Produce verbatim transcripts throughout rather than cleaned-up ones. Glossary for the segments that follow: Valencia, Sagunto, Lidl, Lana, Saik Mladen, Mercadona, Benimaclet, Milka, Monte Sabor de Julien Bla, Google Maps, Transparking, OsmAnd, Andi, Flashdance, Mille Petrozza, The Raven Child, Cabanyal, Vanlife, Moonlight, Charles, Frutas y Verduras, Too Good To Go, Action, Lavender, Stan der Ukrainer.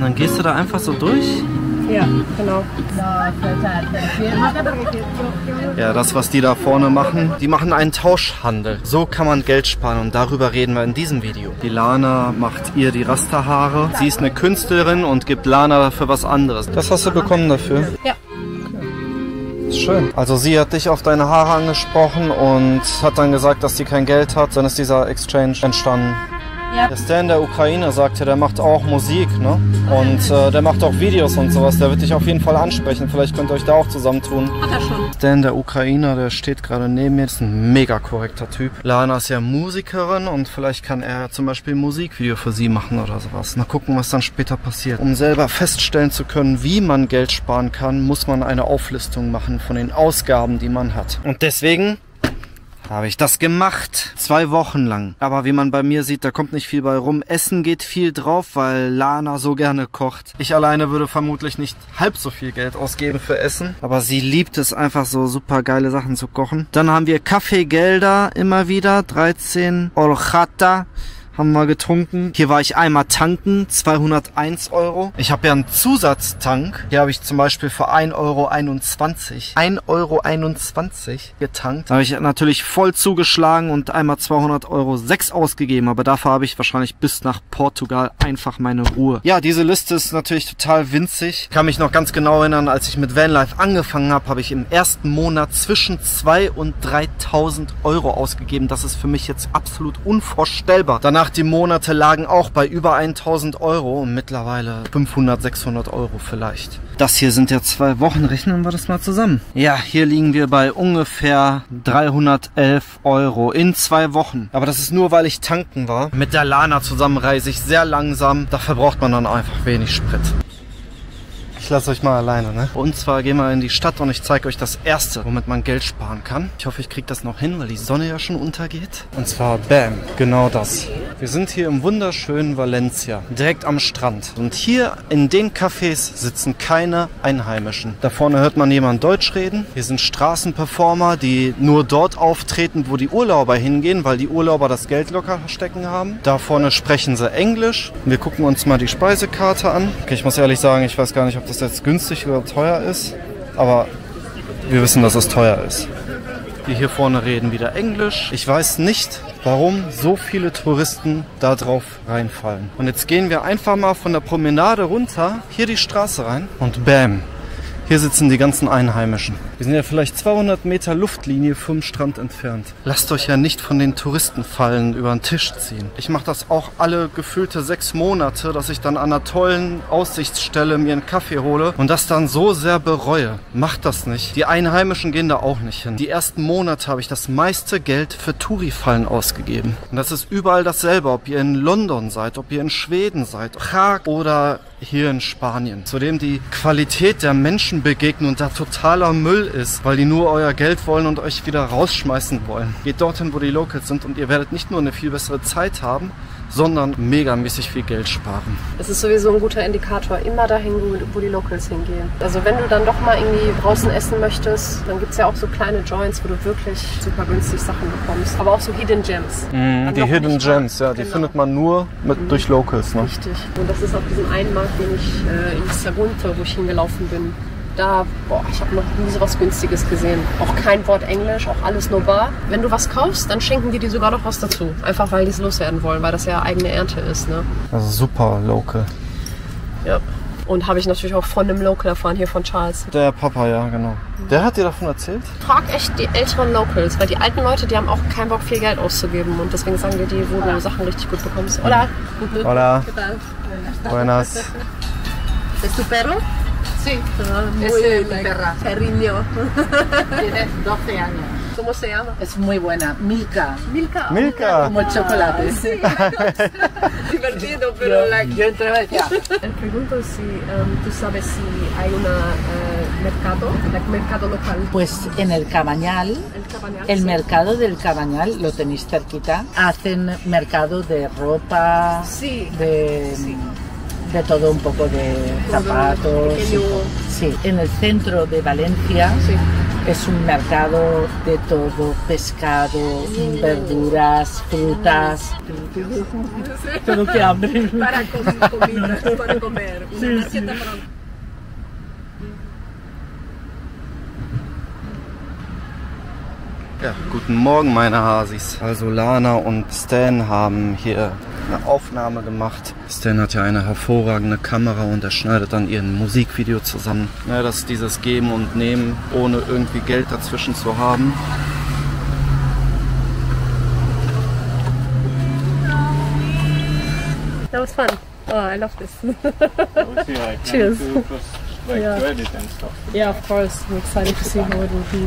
Und dann gehst du da einfach so durch? Ja, genau. Ja, das, was die da vorne machen, die machen einen Tauschhandel. So kann man Geld sparen und darüber reden wir in diesem Video. Die Lana macht ihr die Rasterhaare. Sie ist eine Künstlerin und gibt Lana dafür was anderes. Das hast du bekommen dafür? Ja. Schön. Also sie hat dich auf deine Haare angesprochen und hat dann gesagt, dass sie kein Geld hat. Dann ist dieser Exchange entstanden. Ja. Der Stan der Ukrainer sagte, der macht auch Musik, ne? Und äh, der macht auch Videos und sowas. Der wird dich auf jeden Fall ansprechen. Vielleicht könnt ihr euch da auch zusammentun. Hat er schon. Stan der Ukrainer, der steht gerade neben mir. Ist ein mega korrekter Typ. Lana ist ja Musikerin und vielleicht kann er zum Beispiel ein Musikvideo für sie machen oder sowas. Mal gucken, was dann später passiert. Um selber feststellen zu können, wie man Geld sparen kann, muss man eine Auflistung machen von den Ausgaben, die man hat. Und deswegen habe ich das gemacht. Zwei Wochen lang. Aber wie man bei mir sieht, da kommt nicht viel bei rum. Essen geht viel drauf, weil Lana so gerne kocht. Ich alleine würde vermutlich nicht halb so viel Geld ausgeben für Essen. Aber sie liebt es einfach, so super geile Sachen zu kochen. Dann haben wir Kaffeegelder immer wieder. dreizehn Olchata haben wir getrunken. Hier war ich einmal tanken, zweihunderteins Euro. Ich habe ja einen Zusatztank. Hier habe ich zum Beispiel für ein Euro einundzwanzig. ein Euro einundzwanzig getankt. Da habe ich natürlich voll zugeschlagen und einmal zweihundert Euro sechs ausgegeben. Aber dafür habe ich wahrscheinlich bis nach Portugal einfach meine Ruhe. Ja, diese Liste ist natürlich total winzig. Ich kann mich noch ganz genau erinnern, als ich mit Vanlife angefangen habe, habe ich im ersten Monat zwischen zweitausend und dreitausend Euro ausgegeben. Das ist für mich jetzt absolut unvorstellbar. Danach Nach die Monate lagen auch bei über tausend Euro und mittlerweile fünfhundert, sechshundert Euro vielleicht. Das hier sind ja zwei Wochen, rechnen wir das mal zusammen. Ja, hier liegen wir bei ungefähr dreihundertelf Euro in zwei Wochen. Aber das ist nur, weil ich tanken war. Mit der Lana zusammen reise ich sehr langsam. Da verbraucht man dann einfach wenig Sprit. Ich lasse euch mal alleine, ne? Und zwar gehen wir in die Stadt und ich zeige euch das Erste, womit man Geld sparen kann. Ich hoffe, ich kriege das noch hin, weil die Sonne ja schon untergeht. Und zwar, bam, genau das. Wir sind hier im wunderschönen Valencia, direkt am Strand. Und hier in den Cafés sitzen keine Einheimischen. Da vorne hört man jemand Deutsch reden. Hier sind Straßenperformer, die nur dort auftreten, wo die Urlauber hingehen, weil die Urlauber das Geld locker stecken haben. Da vorne sprechen sie Englisch. Wir gucken uns mal die Speisekarte an. Okay, ich muss ehrlich sagen, ich weiß gar nicht, ob das jetzt günstig oder teuer ist, aber wir wissen, dass es teuer ist. Die hier vorne reden wieder Englisch. Ich weiß nicht, warum so viele Touristen da drauf reinfallen. Und jetzt gehen wir einfach mal von der Promenade runter, hier die Straße rein und bam, hier sitzen die ganzen Einheimischen. Wir sind ja vielleicht zweihundert Meter Luftlinie vom Strand entfernt. Lasst euch ja nicht von den Touristenfallen über den Tisch ziehen. Ich mache das auch alle gefühlte sechs Monate, dass ich dann an einer tollen Aussichtsstelle mir einen Kaffee hole und das dann so sehr bereue. Macht das nicht. Die Einheimischen gehen da auch nicht hin. Die ersten Monate habe ich das meiste Geld für Touri-Fallen ausgegeben. Und das ist überall dasselbe, ob ihr in London seid, ob ihr in Schweden seid, Prag oder hier in Spanien. Zudem die Qualität der Menschen begegnen und da totaler Müll ist, weil die nur euer Geld wollen und euch wieder rausschmeißen wollen. Geht dorthin, wo die Locals sind und ihr werdet nicht nur eine viel bessere Zeit haben, sondern megamäßig viel Geld sparen. Es ist sowieso ein guter Indikator, immer dahin, wo die Locals hingehen. Also wenn du dann doch mal irgendwie draußen essen möchtest, dann gibt es ja auch so kleine Joints, wo du wirklich super günstig Sachen bekommst. Aber auch so Hidden Gems. Mhm, die Hidden Gems, ja, die genau. Findet man nur mit, mhm. durch Locals. Ne? Richtig. Und das ist auf diesem einen Markt, den ich äh, in Sagunto, wo ich hingelaufen bin. Da, boah, ich habe noch nie so was Günstiges gesehen. Auch kein Wort Englisch, auch alles nur bar. Wenn du was kaufst, dann schenken die dir sogar noch was dazu. Einfach, weil die es loswerden wollen, weil das ja eigene Ernte ist, ne? Also super local. Ja. Und habe ich natürlich auch von einem Local erfahren, hier von Charles. Der Papa, ja, genau. Der hat dir davon erzählt? Frag echt die älteren Locals, weil die alten Leute, die haben auch keinen Bock, viel Geld auszugeben. Und deswegen sagen die, die, wo du Sachen richtig gut bekommst. Hola. Hola. Buenas. ¿Es tu perro? Sí, es muy mi perra. Cariño. Tiene doce años. ¿Cómo se llama? Es muy buena, Milka. Milka. Milka. Como el chocolate. Ah, sí. Divertido, pero yo, la... yo entré a ya. Pregunto si um, tú sabes si hay un uh, mercado, un mercado local. Pues en el Cabanyal, el, Cabanyal, el sí. mercado del Cabanyal, lo tenéis cerquita, hacen mercado de ropa, sí. de... Sí. de todo un poco de zapatos, sí, en el centro de Valencia, sí. Es un mercado de todo, pescado, verduras, frutas, todo que hambre. Para comer, para comer. Sí, sí. Ja, guten Morgen meine Hasis. Also Lana und Stan haben hier eine Aufnahme gemacht. Stan hat ja eine hervorragende Kamera und er schneidet dann ihr Musikvideo zusammen. Ja, das ist dieses Geben und Nehmen, ohne irgendwie Geld dazwischen zu haben. That was fun. Oh, I love this. Cheers. Yeah, of course. We're excited to see how it will be.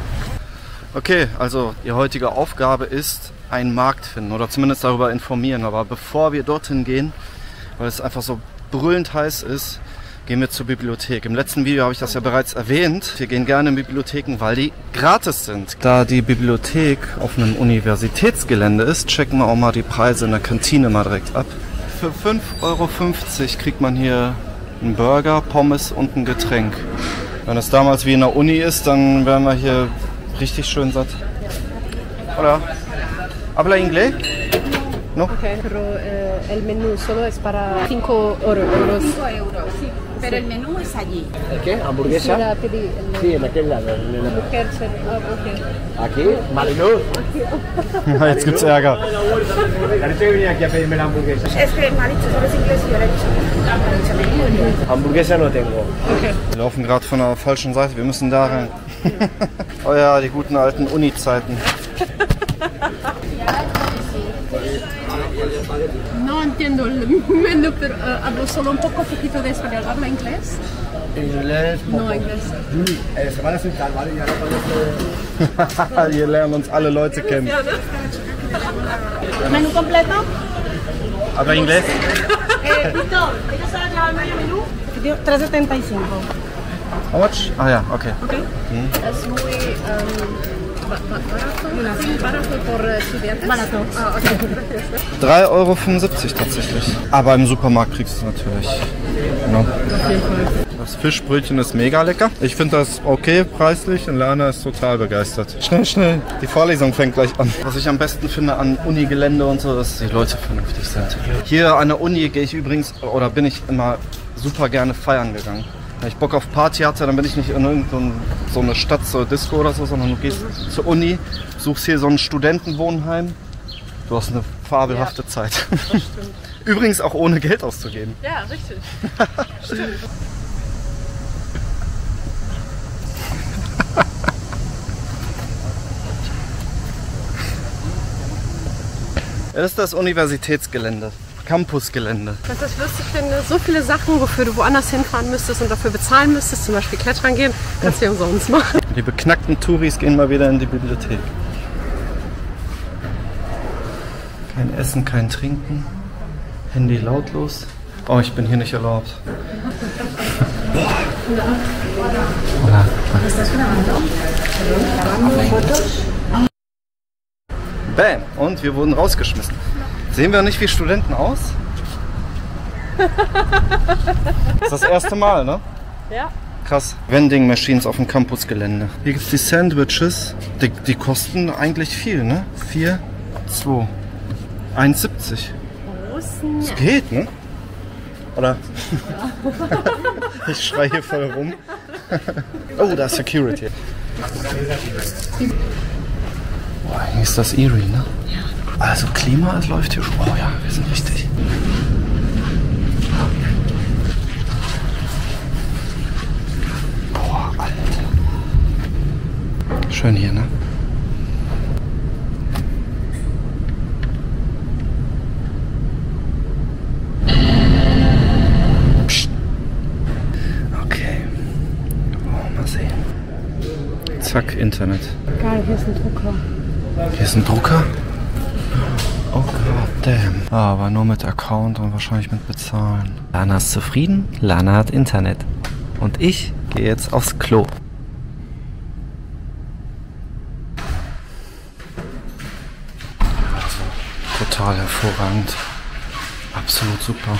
Okay, also die heutige Aufgabe ist, einen Markt finden oder zumindest darüber informieren. Aber bevor wir dorthin gehen, weil es einfach so brüllend heiß ist, gehen wir zur Bibliothek. Im letzten Video habe ich das ja bereits erwähnt. Wir gehen gerne in Bibliotheken, weil die gratis sind. Da die Bibliothek auf einem Universitätsgelände ist, checken wir auch mal die Preise in der Kantine mal direkt ab. Für fünf Euro fünfzig kriegt man hier einen Burger, Pommes und ein Getränk. Wenn es damals wie in der Uni ist, dann werden wir hier richtig schön satt. Hola. ¿Habla inglés? No. Okay. Pero eh, el menú solo es para cinco euros. cinco euros, sí. Pero el menú es allí. ¿El qué? ¿Hamburguesa? La pedí, el... Sí, en aquel lado. En el... oh, okay. ¿Aquí? Mariluz. Jetzt gibt's Ärger. Es que Marichu, ¿sabes inglés? Yo le he dicho. Hamburguesa no tengo. Wir laufen gerade von der falschen Seite, wir müssen da rein. Oh ja, die guten alten Uni-Zeiten. No entiendo el menú, pero uh, hablo solo un poco poquito de español. ¿Habla inglés? Inglés, poco. No, inglés. Ey, se van a sentar, ¿vale? Ya no podemos... Hier lernen uns alle Leute kennen. ¿Menú completo? ¿Habla inglés? Eh, Vito, ¿ella se ha llevado el medio menú? tres setenta y cinco. How much? Ah ja, okay. Okay. Hm. Es ist muy ähm, barato für Studenten. Barato. Ah, okay. drei Euro fünfundsiebzig tatsächlich. Aber im Supermarkt kriegst du es natürlich. No. Das Fischbrötchen ist mega lecker. Ich finde das okay preislich und Lana ist total begeistert. Schnell, schnell. Die Vorlesung fängt gleich an. Was ich am besten finde an Unigelände und so, dass die Leute vernünftig sind. Hier an der Uni gehe ich übrigens, oder bin ich immer super gerne feiern gegangen. Wenn ich Bock auf Party hatte, dann bin ich nicht in irgendeine so eine Stadt zur Disco oder so, sondern du gehst zur Uni, suchst hier so ein Studentenwohnheim. Du hast eine fabelhafte ja, Zeit. Das stimmt. Übrigens auch ohne Geld auszugeben. Ja, richtig. Stimmt. Das ist das Universitätsgelände. Campusgelände. Was ich lustig finde, so viele Sachen, wofür du woanders hinfahren müsstest und dafür bezahlen müsstest, zum Beispiel klettern gehen, kannst du ja umsonst machen. Die beknackten Touris gehen mal wieder in die Bibliothek. Kein Essen, kein Trinken, Handy lautlos. Oh, ich bin hier nicht erlaubt. Bam! Und wir wurden rausgeschmissen. Sehen wir nicht wie Studenten aus? Das ist das erste Mal, ne? Ja. Krass. Vending Machines auf dem Campusgelände. Hier gibt es die Sandwiches. Die, die kosten eigentlich viel, ne? vier, zwei, eins siebzig. Das geht, ne? Oder? Ja. Ich schreie hier voll rum. Oh, da ist Security. Boah, hier ist das eerie, ne? Ja. Also Klima, es läuft hier schon. Oh ja, wir sind richtig. Boah, Alter. Schön hier, ne? Psst. Okay. Oh, mal sehen. Zack, Internet. Geil, hier ist ein Drucker. Hier ist ein Drucker? Oh god damn. Ah, aber nur mit Account und wahrscheinlich mit Bezahlen. Lana ist zufrieden, Lana hat Internet. Und ich gehe jetzt aufs Klo. Also, total hervorragend. Absolut super.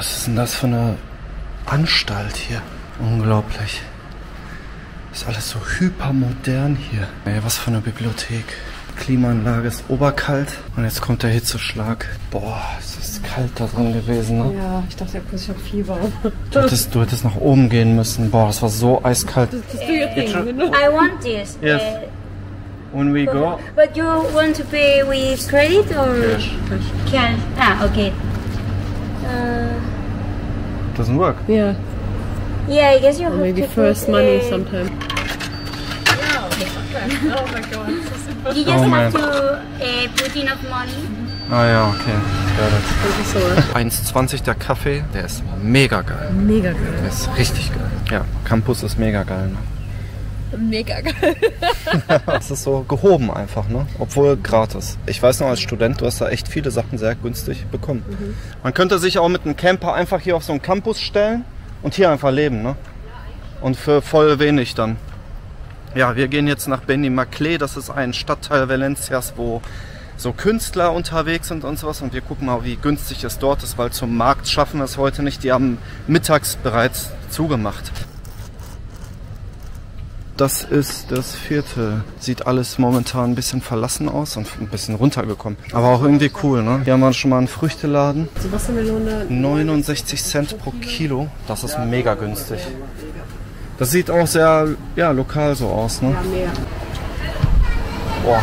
Was ist denn das für eine Anstalt hier? Unglaublich. Ist alles so hypermodern hier. Ey, was für eine Bibliothek. Klimaanlage ist oberkalt und jetzt kommt der Hitzeschlag. Boah, es ist kalt da drin gewesen, ne? Ja, ich dachte ja kurz, ich habe Fieber. Du hättest, du hättest nach oben gehen müssen. Boah, das war so eiskalt. Das, das äh, thing, you know? I want this. Yes. Äh, When we go. But you want to pay with credit or cash? Cash. Ah, okay. Uh, Doesn't work. Yeah. Yeah, I guess you or have maybe to first put, money uh, sometime. Oh my god, so simple. You just oh have to uh, put enough money. Ah ja, okay. eins zwanzig der Kaffee, der ist mega geil. Mega geil. Der ist richtig geil. Ja, Campus ist mega geil, ne? Mega geil. Das ist so gehoben einfach, ne? Obwohl gratis. Ich weiß noch, als Student, du hast da echt viele Sachen sehr günstig bekommen. Mhm. Man könnte sich auch mit einem Camper einfach hier auf so einen Campus stellen und hier einfach leben, ne? Und für voll wenig dann. Ja, wir gehen jetzt nach Benimaclet, das ist ein Stadtteil Valencias, wo so Künstler unterwegs sind und sowas. Und wir gucken mal, wie günstig es dort ist, weil zum Markt schaffen wir es heute nicht. Die haben mittags bereits zugemacht. Das ist das vierte. Sieht alles momentan ein bisschen verlassen aus und ein bisschen runtergekommen. Aber auch irgendwie cool, ne? Hier haben wir schon mal einen Früchteladen. neunundsechzig Cent pro Kilo. Das ist mega günstig. Das sieht auch sehr, ja, lokal so aus, ne? Ja, mehr. Boah.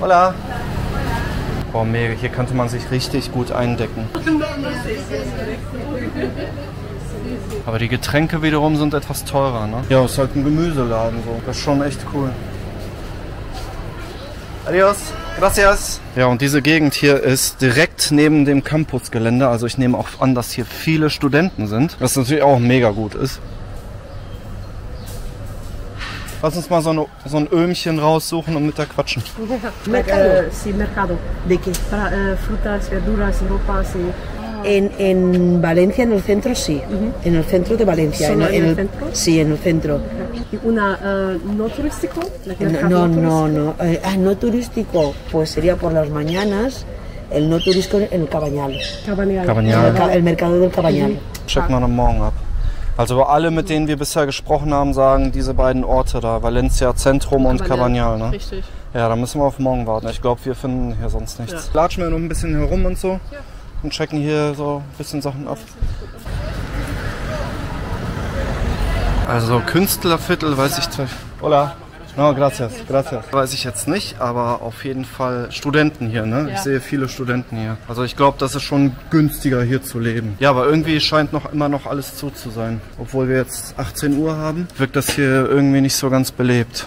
Hola. Boah, mega. Hier könnte man sich richtig gut eindecken. Aber die Getränke wiederum sind etwas teurer, ne? Ja, ist halt ein Gemüseladen so. Das ist schon echt cool. Adios. Gracias. Ja, und diese Gegend hier ist direkt neben dem Campusgelände. Also ich nehme auch an, dass hier viele Studenten sind. Was natürlich auch mega gut ist. Lass uns mal so, eine, so ein Öhmchen raussuchen und mit da quatschen. Mercado. Sí, mercado. De qué? Frutas, verduras, ropa, sí. En Valencia, en el centro, sí. En el centro de Valencia. ¿Solo en el centro? Sí, en el centro. ¿Una no turístico? No, no, no. Ah, no turístico. Pues sería por las mañanas. El no turístico en el Cabanyal. Cabanyal. El mercado del Cabanyal. Check mal am Morgen ab. Also alle, mit denen wir bisher gesprochen haben, sagen diese beiden Orte da, Valencia Zentrum und Cabanyal, ne? Richtig. Ja, da müssen wir auf morgen warten. Ich glaube, wir finden hier sonst nichts. Ja. Latschen wir noch ein bisschen herum und so ja. Und checken hier so ein bisschen Sachen ab. Also Künstlerviertel weiß ich zwar. Hola. No, gracias, gracias. Weiß ich jetzt nicht, aber auf jeden Fall Studenten hier, ne? Ja. Ich sehe viele Studenten hier. Also ich glaube, das ist schon günstiger hier zu leben. Ja, aber irgendwie scheint noch immer noch alles zu zu sein. Obwohl wir jetzt achtzehn Uhr haben, wirkt das hier irgendwie nicht so ganz belebt.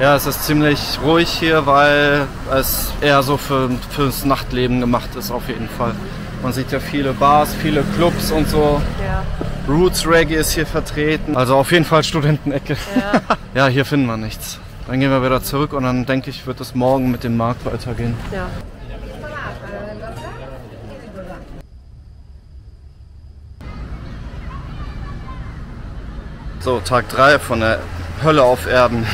Ja, es ist ziemlich ruhig hier, weil es eher so für, fürs Nachtleben gemacht ist auf jeden Fall. Man sieht ja viele Bars, viele Clubs und so. Ja. Roots Reggae ist hier vertreten. Also auf jeden Fall Studentenecke. Ja. Ja, hier finden wir nichts. Dann gehen wir wieder zurück und dann denke ich, wird es morgen mit dem Markt weitergehen. Ja. So, Tag drei von der Hölle auf Erden.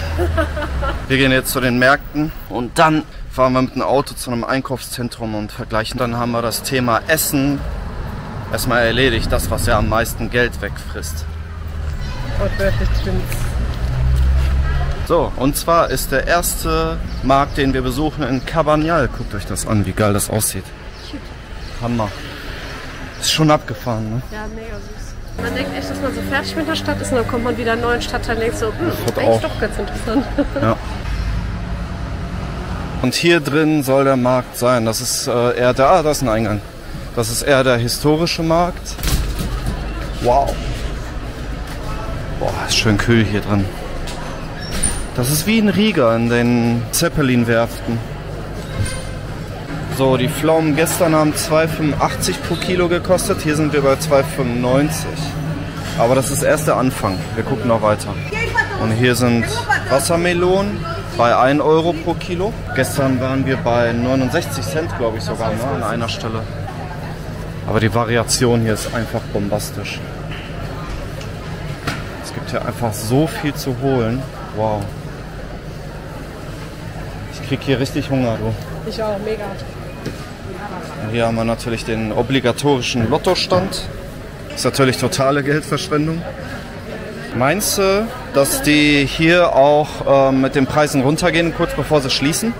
Wir gehen jetzt zu den Märkten und dann fahren wir mit dem Auto zu einem Einkaufszentrum und vergleichen. Dann haben wir das Thema Essen erstmal erledigt, das, was ja am meisten Geld wegfrisst. So, und zwar ist der erste Markt, den wir besuchen, in Cabanyal. Guckt euch das an, wie geil das aussieht. Hammer. Ist schon abgefahren, ne? Ja, mega süß. Man denkt echt, dass man so fertig mit der Stadt ist und dann kommt man wieder in einen neuen Stadtteil und denkt so, hm, das eigentlich auch doch ganz interessant. Ja. Und hier drin soll der Markt sein. Das ist äh, eher da, ah, da ist ein Eingang. Das ist eher der historische Markt. Wow. Boah, ist schön kühl hier drin. Das ist wie in Riga in den Zeppelin-Werften. So, die Pflaumen gestern haben zwei Euro fünfundachtzig pro Kilo gekostet. Hier sind wir bei zwei Euro fünfundneunzig. Aber das ist erst der Anfang. Wir gucken noch weiter. Und hier sind Wassermelonen bei ein Euro pro Kilo. Gestern waren wir bei neunundsechzig Cent, glaube ich sogar, ne, an einer Stelle. Aber die Variation hier ist einfach bombastisch. Es gibt hier einfach so viel zu holen. Wow. Ich krieg hier richtig Hunger, du. Ich auch, mega. Und hier haben wir natürlich den obligatorischen Lottostand. Ist natürlich totale Geldverschwendung. Meinst du, dass die hier auch äh, mit den Preisen runtergehen, kurz bevor sie schließen?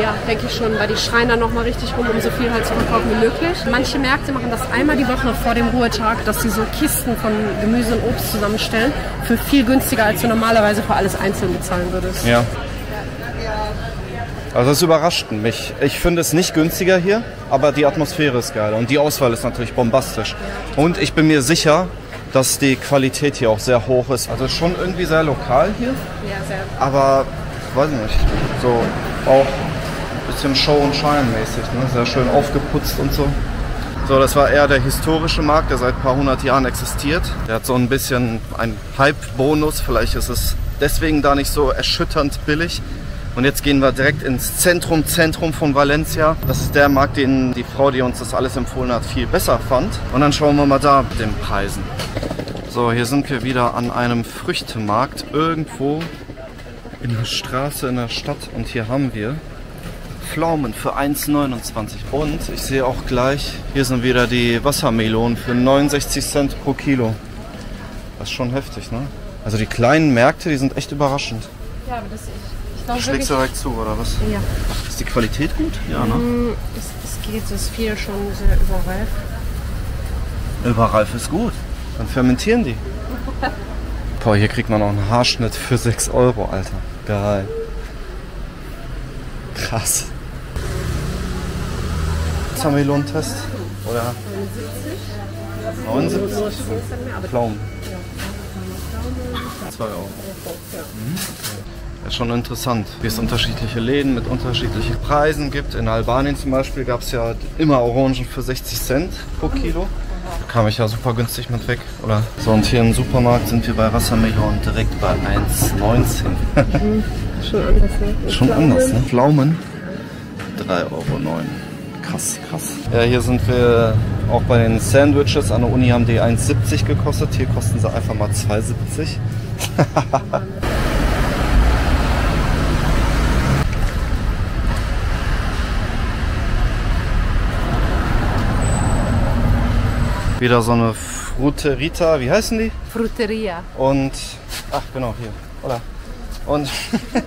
Ja, denke ich schon, weil die schreien dann nochmal richtig rum, um so viel halt zu verkaufen wie möglich. Manche Märkte machen das einmal die Woche vor dem Ruhetag, dass sie so Kisten von Gemüse und Obst zusammenstellen, für viel günstiger, als du normalerweise für alles einzeln bezahlen würdest. Ja. Also das überrascht mich. Ich finde es nicht günstiger hier, aber die Atmosphäre ist geil und die Auswahl ist natürlich bombastisch. Und ich bin mir sicher, dass die Qualität hier auch sehr hoch ist. Also schon irgendwie sehr lokal hier. Ja, sehr. Aber, weiß nicht, so auch ein bisschen Show und Shine mäßig, ne? Sehr schön aufgeputzt und so. So, das war eher der historische Markt, der seit ein paar hundert Jahren existiert. Der hat so ein bisschen einen Hype-Bonus, vielleicht ist es deswegen da nicht so erschütternd billig. Und jetzt gehen wir direkt ins Zentrum, Zentrum von Valencia. Das ist der Markt, den die Frau, die uns das alles empfohlen hat, viel besser fand. Und dann schauen wir mal da mit den Preisen. So, hier sind wir wieder an einem Früchtemarkt, irgendwo in der Straße, in der Stadt. Und hier haben wir Pflaumen für ein Euro neunundzwanzig. Und ich sehe auch gleich, hier sind wieder die Wassermelonen für neunundsechzig Cent pro Kilo. Das ist schon heftig, ne? Also die kleinen Märkte, die sind echt überraschend. Ja, aber das ist... Du schlägst du direkt zu, oder was? Ja. Ist die Qualität gut? Ja, ne? Es, es geht, es ist viel schon sehr überreif. Überreif ist gut. Dann fermentieren die. Boah, hier kriegt man auch einen Haarschnitt für sechs Euro, Alter. Geil. Krass. Was haben wir hier einen Test? Oder? neunundsiebzig. neunundsiebzig? Pflaumen. zwei Euro. Mhm. Das ist schon interessant, wie es unterschiedliche Läden mit unterschiedlichen Preisen gibt. In Albanien zum Beispiel gab es ja immer Orangen für sechzig Cent pro Kilo. Da kam ich ja super günstig mit weg, oder? So, und hier im Supermarkt sind wir bei Wassermelonen direkt bei ein Euro neunzehn. Mhm. Schon anders, ne? Schon anders, ne? Pflaumen drei Euro neun. Krass, krass. Ja, hier sind wir auch bei den Sandwiches. An der Uni haben die ein Euro siebzig gekostet. Hier kosten sie einfach mal zwei Euro siebzig. Wieder so eine Fruterita, wie heißen die? Fruteria. Und, ach genau, hier, oder? Und,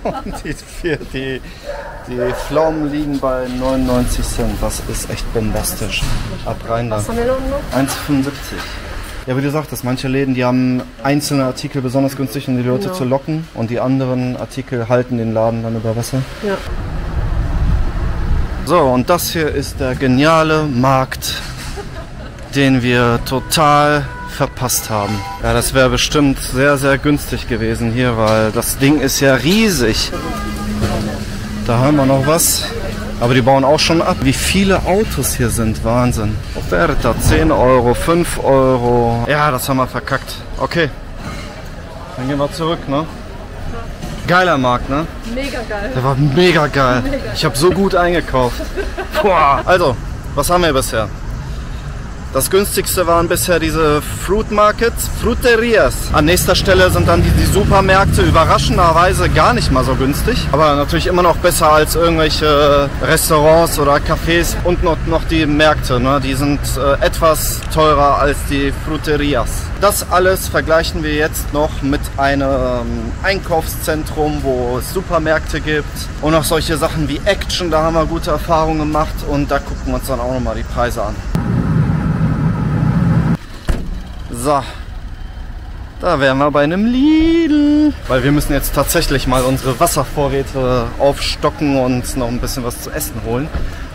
und die, die, die Pflaumen liegen bei neunundneunzig Cent, das ist echt bombastisch. Ab rein da. ein Euro fünfundsiebzig. Ja, wie du sagtest, manche Läden, die haben einzelne Artikel besonders günstig, um die Leute genau zu locken. Und die anderen Artikel halten den Laden dann über Wasser. Ja. So, und das hier ist der geniale Markt, den wir total verpasst haben. Ja, das wäre bestimmt sehr, sehr günstig gewesen hier, weil das Ding ist ja riesig. Da haben wir noch was, aber die bauen auch schon ab. Wie viele Autos hier sind, Wahnsinn. Oferta, zehn Euro, fünf Euro. Ja, das haben wir verkackt. Okay, dann gehen wir zurück, ne? Geiler Markt, ne? Mega geil. Der war mega geil. Mega. Ich habe so gut eingekauft. Boah. Also, was haben wir bisher? Das günstigste waren bisher diese Fruit Markets, Fruterias. An nächster Stelle sind dann die, die Supermärkte, überraschenderweise gar nicht mal so günstig. Aber natürlich immer noch besser als irgendwelche Restaurants oder Cafés. Und noch, noch die Märkte, ne? Die sind äh, etwas teurer als die Fruterias. Das alles vergleichen wir jetzt noch mit einem Einkaufszentrum, wo es Supermärkte gibt. Und auch solche Sachen wie Action, da haben wir gute Erfahrungen gemacht. Und da gucken wir uns dann auch nochmal die Preise an. So, da wären wir bei einem Lidl. Weil wir müssen jetzt tatsächlich mal unsere Wasservorräte aufstocken und noch ein bisschen was zu essen holen.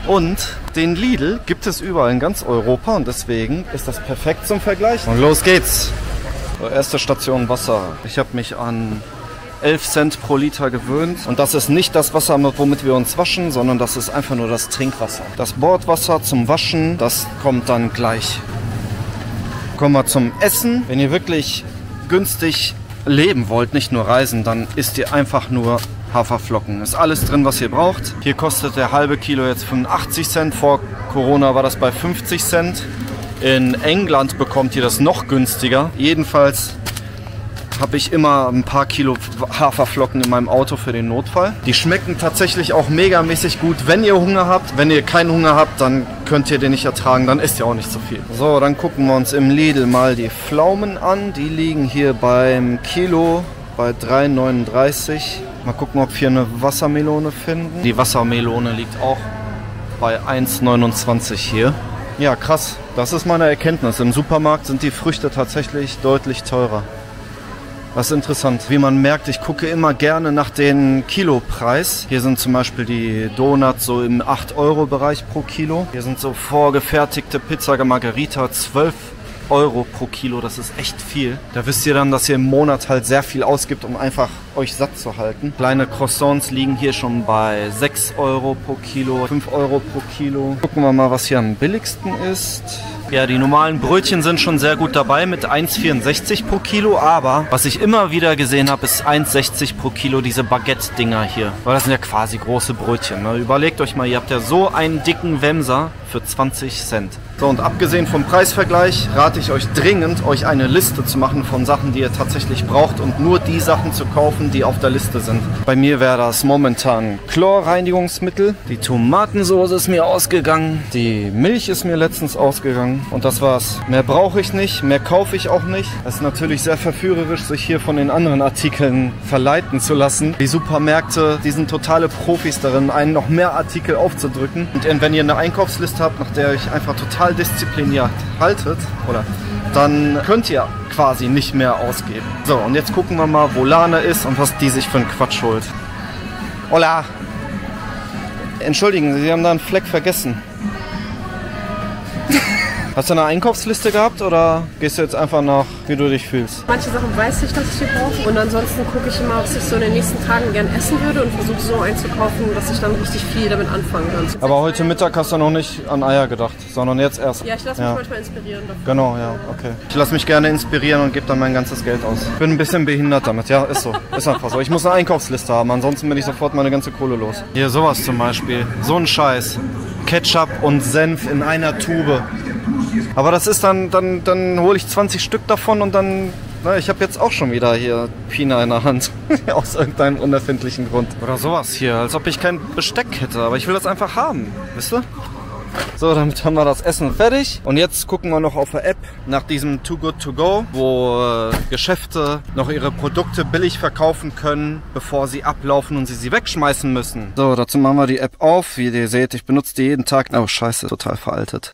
Und den Lidl gibt es überall in ganz Europa und deswegen ist das perfekt zum Vergleich. Und los geht's. So, erste Station Wasser. Ich habe mich an elf Cent pro Liter gewöhnt. Und das ist nicht das Wasser, womit wir uns waschen, sondern das ist einfach nur das Trinkwasser. Das Bordwasser zum Waschen, das kommt dann gleich. Kommen wir zum Essen. Wenn ihr wirklich günstig leben wollt, nicht nur reisen, dann isst ihr einfach nur Haferflocken. Ist alles drin, was ihr braucht. Hier kostet der halbe Kilo jetzt fünfundachtzig Cent. Vor Corona war das bei fünfzig Cent. In England bekommt ihr das noch günstiger. Jedenfalls habe ich immer ein paar Kilo Haferflocken in meinem Auto für den Notfall. Die schmecken tatsächlich auch megamäßig gut, wenn ihr Hunger habt. Wenn ihr keinen Hunger habt, dann könnt ihr den nicht ertragen, dann isst ihr auch nicht so viel. So, dann gucken wir uns im Lidl mal die Pflaumen an. Die liegen hier beim Kilo bei drei neununddreißig. Mal gucken, ob wir eine Wassermelone finden. Die Wassermelone liegt auch bei eins neunundzwanzig hier. Ja, krass. Das ist meine Erkenntnis. Im Supermarkt sind die Früchte tatsächlich deutlich teurer. Das ist interessant. Wie man merkt, ich gucke immer gerne nach den Kilopreis. Hier sind zum Beispiel die Donuts so im acht Euro Bereich pro Kilo. Hier sind so vorgefertigte Pizza Margherita zwölf Euro pro Kilo. Das ist echt viel. Da wisst ihr dann, dass ihr im Monat halt sehr viel ausgibt, um einfach euch satt zu halten. Kleine Croissants liegen hier schon bei sechs Euro pro Kilo, fünf Euro pro Kilo. Gucken wir mal, was hier am billigsten ist. Ja, die normalen Brötchen sind schon sehr gut dabei mit eins vierundsechzig pro Kilo, aber was ich immer wieder gesehen habe, ist eins sechzig pro Kilo diese Baguette-Dinger hier. Weil das sind ja quasi große Brötchen. Ne? Überlegt euch mal, ihr habt ja so einen dicken Wemser für zwanzig Cent. So, und abgesehen vom Preisvergleich rate ich euch dringend, euch eine Liste zu machen von Sachen, die ihr tatsächlich braucht und nur die Sachen zu kaufen, die auf der Liste sind. Bei mir wäre das momentan Chlorreinigungsmittel. Die Tomatensoße ist mir ausgegangen. Die Milch ist mir letztens ausgegangen. Und das war's. Mehr brauche ich nicht, mehr kaufe ich auch nicht. Es ist natürlich sehr verführerisch, sich hier von den anderen Artikeln verleiten zu lassen. Die Supermärkte, die sind totale Profis darin, einen noch mehr Artikel aufzudrücken. Und wenn ihr eine Einkaufsliste habt, nach der ihr euch einfach total diszipliniert haltet, oder, dann könnt ihr quasi nicht mehr ausgeben. So, und jetzt gucken wir mal, wo Lana ist und was die sich für einen Quatsch holt. Hola! Entschuldigen Sie, Sie haben da einen Fleck vergessen. Hast du eine Einkaufsliste gehabt oder gehst du jetzt einfach nach, wie du dich fühlst? Manche Sachen weiß ich, dass ich die brauche und ansonsten gucke ich immer, was ich so in den nächsten Tagen gern essen würde und versuche so einzukaufen, dass ich dann richtig viel damit anfangen kann. Aber heute Mittag hast du noch nicht an Eier gedacht, sondern jetzt erst. Ja, ich lasse mich ja manchmal inspirieren davon. Genau, ja, okay. Ich lasse mich gerne inspirieren und gebe dann mein ganzes Geld aus. Ich bin ein bisschen behindert damit, ja, ist so. Ist einfach so. Ich muss eine Einkaufsliste haben, ansonsten bin ich sofort meine ganze Kohle los. Ja. Hier sowas zum Beispiel, so ein Scheiß. Ketchup und Senf in einer Tube. Aber das ist dann, dann, dann hole ich zwanzig Stück davon und dann, na, ich habe jetzt auch schon wieder hier Pina in der Hand. Aus irgendeinem unerfindlichen Grund. Oder sowas hier, als ob ich kein Besteck hätte, aber ich will das einfach haben, wisst ihr? So, damit haben wir das Essen fertig. Und jetzt gucken wir noch auf der App nach diesem Too Good To Go, wo äh, Geschäfte noch ihre Produkte billig verkaufen können, bevor sie ablaufen und sie sie wegschmeißen müssen. So, dazu machen wir die App auf. Wie ihr seht, ich benutze die jeden Tag. Oh, scheiße, total veraltet.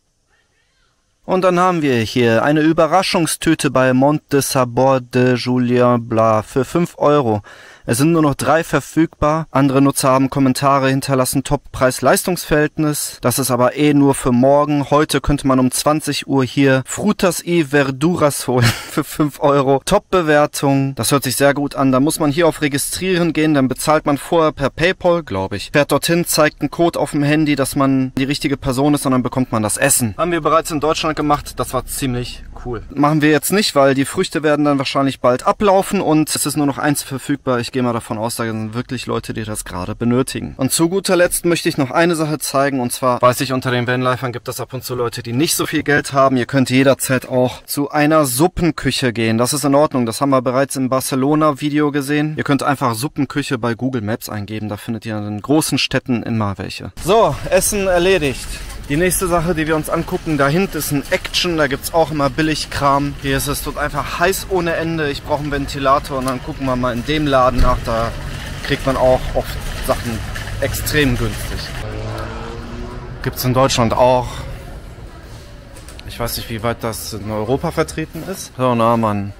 Und dann haben wir hier eine Überraschungstüte bei Monte Sabor de Julien Bla für fünf Euro. Es sind nur noch drei verfügbar. Andere Nutzer haben Kommentare hinterlassen, Top-Preis-Leistungsverhältnis. Das ist aber eh nur für morgen. Heute könnte man um zwanzig Uhr hier Frutas y Verduras holen für fünf Euro. Top-Bewertung. Das hört sich sehr gut an. Da muss man hier auf Registrieren gehen, dann bezahlt man vorher per PayPal, glaube ich. Fährt dorthin, zeigt einen Code auf dem Handy, dass man die richtige Person ist und dann bekommt man das Essen. Haben wir bereits in Deutschland gemacht. Das war ziemlich cool. Machen wir jetzt nicht, weil die Früchte werden dann wahrscheinlich bald ablaufen und es ist nur noch eins verfügbar. Ich gehe mal davon aus, da sind wirklich Leute, die das gerade benötigen. Und zu guter Letzt möchte ich noch eine Sache zeigen und zwar, weiß ich, unter den Vanlifern gibt es ab und zu Leute, die nicht so viel Geld haben. Ihr könnt jederzeit auch zu einer Suppenküche gehen. Das ist in Ordnung. Das haben wir bereits im Barcelona-Video gesehen. Ihr könnt einfach Suppenküche bei Google Maps eingeben. Da findet ihr in großen Städten immer welche. So, Essen erledigt. Die nächste Sache, die wir uns angucken, da hinten ist ein Action, da gibt es auch immer Billigkram. Hier ist es dort einfach heiß ohne Ende, ich brauche einen Ventilator und dann gucken wir mal in dem Laden nach, da kriegt man auch oft Sachen extrem günstig. Gibt es in Deutschland auch. Ich weiß nicht, wie weit das in Europa vertreten ist. So, na Mann.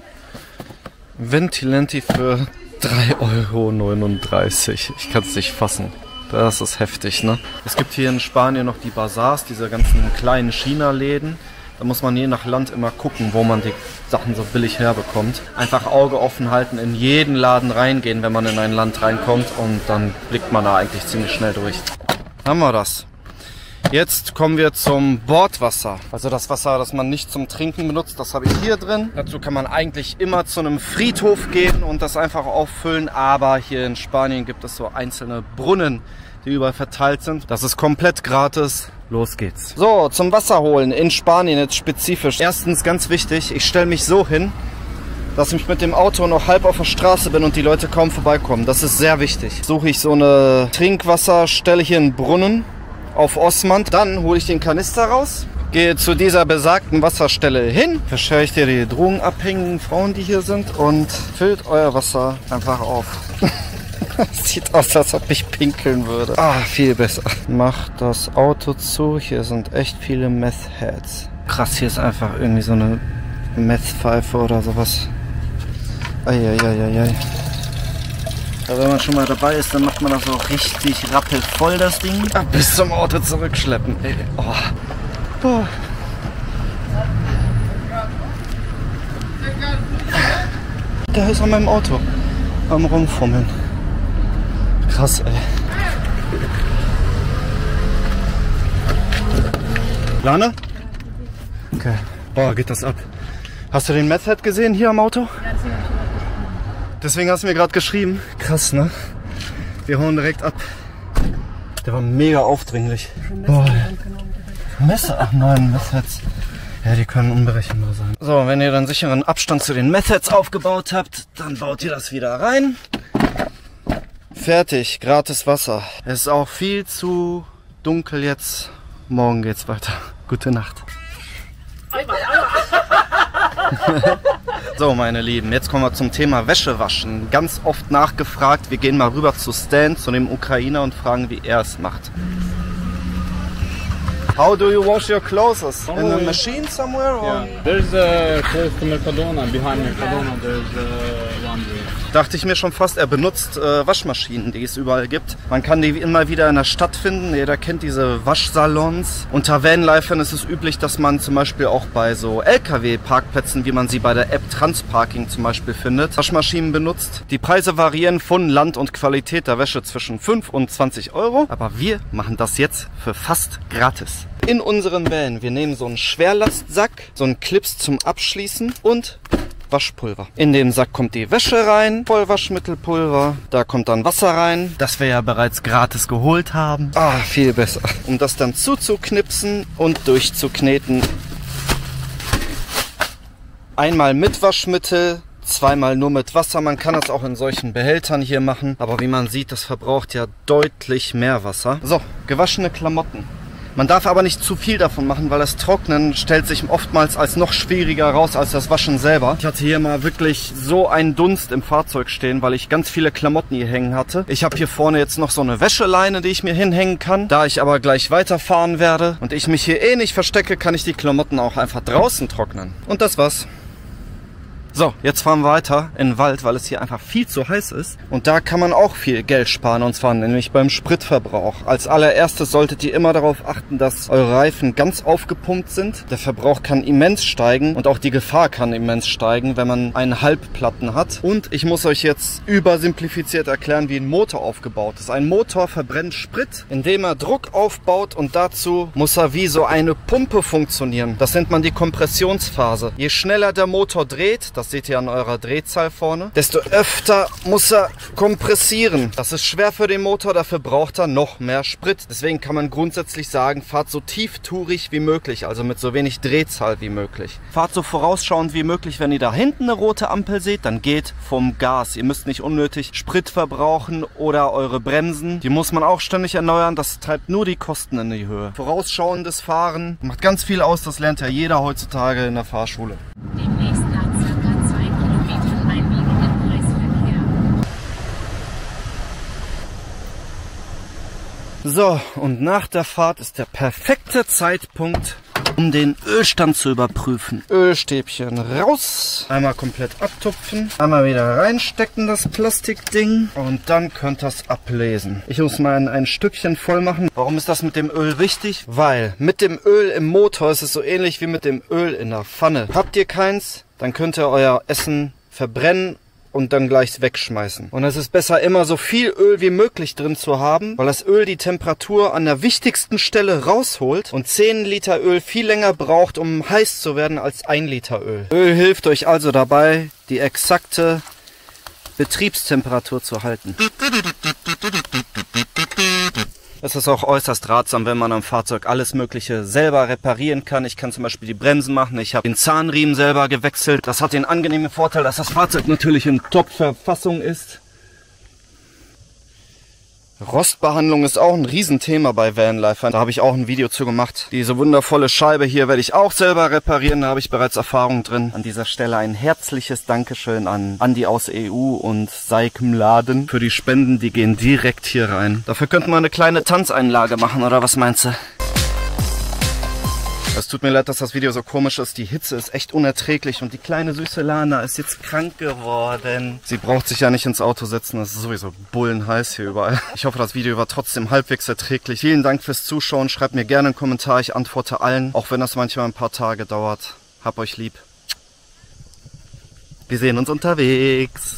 Ventilenti für drei neununddreißig Euro. Ich kann es nicht fassen. Das ist heftig, ne? Es gibt hier in Spanien noch die Bazars, diese ganzen kleinen China-Läden. Da muss man je nach Land immer gucken, wo man die Sachen so billig herbekommt. Einfach Auge offen halten, in jeden Laden reingehen, wenn man in ein Land reinkommt. Und dann blickt man da eigentlich ziemlich schnell durch. Haben wir das. Jetzt kommen wir zum Bordwasser. Also das Wasser, das man nicht zum Trinken benutzt, das habe ich hier drin. Dazu kann man eigentlich immer zu einem Friedhof gehen und das einfach auffüllen. Aber hier in Spanien gibt es so einzelne Brunnen, die überall verteilt sind. Das ist komplett gratis. Los geht's. So, zum Wasser holen in Spanien jetzt spezifisch. Erstens, ganz wichtig, ich stelle mich so hin, dass ich mit dem Auto noch halb auf der Straße bin und die Leute kaum vorbeikommen. Das ist sehr wichtig. Suche ich so eine Trinkwasserstelle hier in Brunnen auf Osmand. Dann hole ich den Kanister raus, gehe zu dieser besagten Wasserstelle hin, verschere ich dir die drogenabhängigen Frauen, die hier sind, und füllt euer Wasser einfach auf. Sieht aus, als ob ich pinkeln würde. Ah, viel besser. Mach das Auto zu. Hier sind echt viele Meth-Heads. Krass, hier ist einfach irgendwie so eine Meth-Pfeife oder sowas. Eieieiei. Ja, wenn man schon mal dabei ist, dann macht man das auch richtig rappelvoll, das Ding. Ah, bis zum Auto zurückschleppen. Ey. Oh. Oh. Der ist an meinem Auto am Rumfummeln. Krass, ey. Lana? Okay. Boah, geht das ab. Hast du den Meth-Head gesehen hier am Auto? Deswegen hast du mir gerade geschrieben. Krass, ne? Wir hauen direkt ab. Der war mega aufdringlich. Boah. Messer? Ach nein, Meth-Heads. Ja, die können unberechenbar sein. So, wenn ihr dann sicheren Abstand zu den Meth-Heads aufgebaut habt, dann baut ihr das wieder rein. Fertig, gratis Wasser. Es ist auch viel zu dunkel jetzt. Morgen geht's weiter. Gute Nacht. So, meine Lieben, jetzt kommen wir zum Thema Wäsche waschen. Ganz oft nachgefragt. Wir gehen mal rüber zu Stan, zu dem Ukrainer, und fragen, wie er es macht. How do you wash your clothes? In a machine somewhere? Or? Yeah. There's a close to Mercadona. Behind Mercadona there's a laundry. Dachte ich mir schon fast, er benutzt äh, Waschmaschinen, die es überall gibt. Man kann die immer wieder in der Stadt finden. Jeder kennt diese Waschsalons. Unter Vanlifern ist es üblich, dass man zum Beispiel auch bei so L K W-Parkplätzen, wie man sie bei der App Transparking zum Beispiel findet, Waschmaschinen benutzt. Die Preise variieren von Land und Qualität der Wäsche zwischen fünf und zwanzig Euro. Aber wir machen das jetzt für fast gratis. In unseren Van, wir nehmen so einen Schwerlastsack, so einen Clips zum Abschließen und Waschpulver. In dem Sack kommt die Wäsche rein, Vollwaschmittelpulver, da kommt dann Wasser rein, das wir ja bereits gratis geholt haben. Ah, viel besser. Um das dann zuzuknipsen und durchzukneten. Einmal mit Waschmittel, zweimal nur mit Wasser. Man kann das auch in solchen Behältern hier machen, aber wie man sieht, das verbraucht ja deutlich mehr Wasser. So, gewaschene Klamotten. Man darf aber nicht zu viel davon machen, weil das Trocknen stellt sich oftmals als noch schwieriger raus als das Waschen selber. Ich hatte hier mal wirklich so einen Dunst im Fahrzeug stehen, weil ich ganz viele Klamotten hier hängen hatte. Ich habe hier vorne jetzt noch so eine Wäscheleine, die ich mir hinhängen kann. Da ich aber gleich weiterfahren werde und ich mich hier eh nicht verstecke, kann ich die Klamotten auch einfach draußen trocknen. Und das war's. So, jetzt fahren wir weiter in den Wald, weil es hier einfach viel zu heiß ist. Und da kann man auch viel Geld sparen, und zwar nämlich beim Spritverbrauch. Als allererstes solltet ihr immer darauf achten, dass eure Reifen ganz aufgepumpt sind. Der Verbrauch kann immens steigen und auch die Gefahr kann immens steigen, wenn man einen Halbplatten hat. Und ich muss euch jetzt übersimplifiziert erklären, wie ein Motor aufgebaut ist. Ein Motor verbrennt Sprit, indem er Druck aufbaut, und dazu muss er wie so eine Pumpe funktionieren. Das nennt man die Kompressionsphase. Je schneller der Motor dreht, das seht ihr an eurer Drehzahl vorne, desto öfter muss er kompressieren. Das ist schwer für den Motor, dafür braucht er noch mehr Sprit. Deswegen kann man grundsätzlich sagen, fahrt so tieftourig wie möglich, also mit so wenig Drehzahl wie möglich. Fahrt so vorausschauend wie möglich. Wenn ihr da hinten eine rote Ampel seht, dann geht vom Gas. Ihr müsst nicht unnötig Sprit verbrauchen oder eure Bremsen. Die muss man auch ständig erneuern, das treibt nur die Kosten in die Höhe. Vorausschauendes Fahren macht ganz viel aus, das lernt ja jeder heutzutage in der Fahrschule. So, und nach der Fahrt ist der perfekte Zeitpunkt, um den Ölstand zu überprüfen. Ölstäbchen raus, einmal komplett abtupfen, einmal wieder reinstecken, das Plastikding, und dann könnt ihr es ablesen. Ich muss mal ein, ein Stückchen voll machen. Warum ist das mit dem Öl wichtig? Weil mit dem Öl im Motor ist es so ähnlich wie mit dem Öl in der Pfanne. Habt ihr keins, dann könnt ihr euer Essen verbrennen und dann gleich wegschmeißen. Und es ist besser, immer so viel Öl wie möglich drin zu haben, weil das Öl die Temperatur an der wichtigsten Stelle rausholt und zehn Liter Öl viel länger braucht, um heiß zu werden, als ein Liter Öl. Öl hilft euch also dabei, die exakte Betriebstemperatur zu halten. Es ist auch äußerst ratsam, wenn man am Fahrzeug alles Mögliche selber reparieren kann. Ich kann zum Beispiel die Bremsen machen, ich habe den Zahnriemen selber gewechselt. Das hat den angenehmen Vorteil, dass das Fahrzeug natürlich in Top-Verfassung ist. Rostbehandlung ist auch ein Riesenthema bei Vanlifern. Da habe ich auch ein Video zu gemacht. Diese wundervolle Scheibe hier werde ich auch selber reparieren. Da habe ich bereits Erfahrung drin. An dieser Stelle ein herzliches Dankeschön an Andi aus E U und Saik Mladen für die Spenden. Die gehen direkt hier rein. Dafür könnten wir eine kleine Tanzeinlage machen, oder was meinst du? Es tut mir leid, dass das Video so komisch ist. Die Hitze ist echt unerträglich und die kleine süße Lana ist jetzt krank geworden. Sie braucht sich ja nicht ins Auto setzen. Es ist sowieso bullenheiß hier überall. Ich hoffe, das Video war trotzdem halbwegs erträglich. Vielen Dank fürs Zuschauen. Schreibt mir gerne einen Kommentar. Ich antworte allen, auch wenn das manchmal ein paar Tage dauert. Hab euch lieb. Wir sehen uns unterwegs.